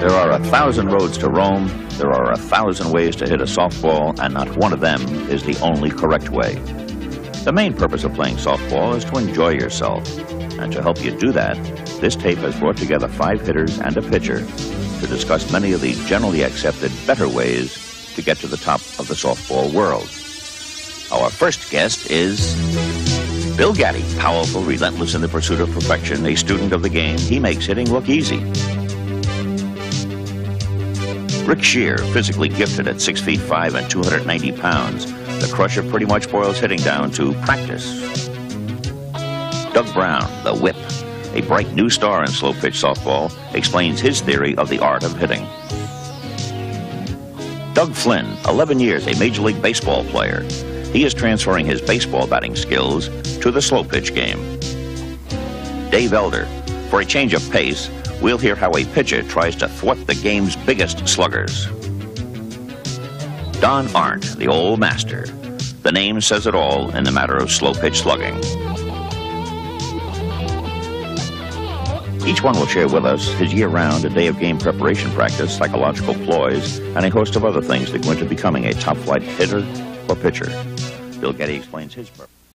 There are 1,000 roads to Rome, there are 1,000 ways to hit a softball, and not one of them is the only correct way. The main purpose of playing softball is to enjoy yourself, and to help you do that, this tape has brought together 5 hitters and a pitcher to discuss many of the generally accepted better ways to get to the top of the softball world. Our first guest is Bill Gatti, powerful, relentless in the pursuit of perfection, a student of the game. He makes hitting look easy. Rick Shear, physically gifted at 6'5" and 290 pounds, the crusher pretty much boils hitting down to practice. Doug Brown, the whip, a bright new star in slow pitch softball, explains his theory of the art of hitting. Doug Flynn, 11 years a Major League Baseball player. He is transferring his baseball batting skills to the slow pitch game. Dave Elder, for a change of pace, we'll hear how a pitcher tries to thwart the game's biggest sluggers. Don Arndt, the old master. The name says it all in the matter of slow pitch slugging. Each one will share with us his year-round, a day of game preparation practice, psychological ploys, and a host of other things that go into becoming a top-flight hitter or pitcher. Bill Getty explains his purpose.